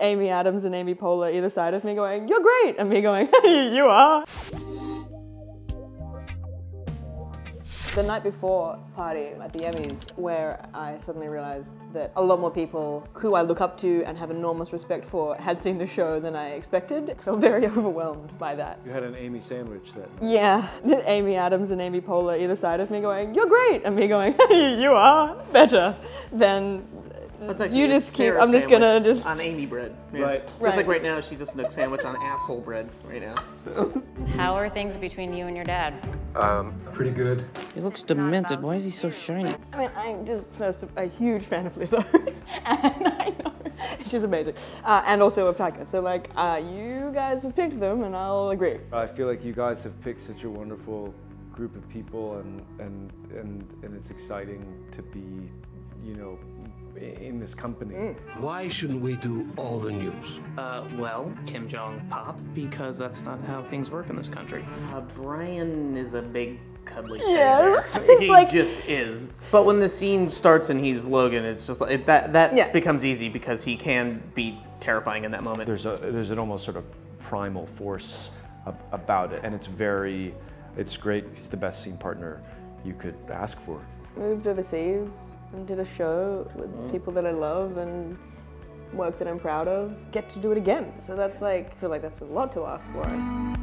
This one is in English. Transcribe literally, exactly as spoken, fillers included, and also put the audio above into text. Amy Adams and Amy Poehler either side of me going, "You're great!" and me going, "Hey, you are!" The night before party at the Emmys, where I suddenly realised that a lot more people who I look up to and have enormous respect for had seen the show than I expected, I felt very overwhelmed by that. You had an Amy sandwich that night. Yeah, Amy Adams and Amy Poehler either side of me going, "You're great!" and me going, "Hey, you are better than..." That's like you just keep, I'm just gonna just... on Amy bread. Yeah. Right. Just right. Like right now, she's a Snook sandwich on asshole bread right now. So. How are things between you and your dad? Um, pretty good. He looks demented. Why is he so shiny? I mean, I'm just first a huge fan of Lizzo. And I know. She's amazing. Uh, and also of Taika. So like, uh, you guys have picked them and I'll agree. I feel like you guys have picked such a wonderful group of people and, and, and, and it's exciting to be, you know, in this company. Mm. Why shouldn't we do all the news? Uh, well, Kim Jong-pop, because that's not how things work in this country. Uh, Brian is a big cuddly kid. Yes. He like... just is. But when the scene starts and he's Logan, it's just like, it, that, that yeah. becomes easy because he can be terrifying in that moment. There's, a, there's an almost sort of primal force ab about it, and it's very, it's great. He's the best scene partner you could ask for. Moved overseas and did a show with mm. people that I love and work that I'm proud of. Get to do it again. So that's like, I feel like that's a lot to ask for.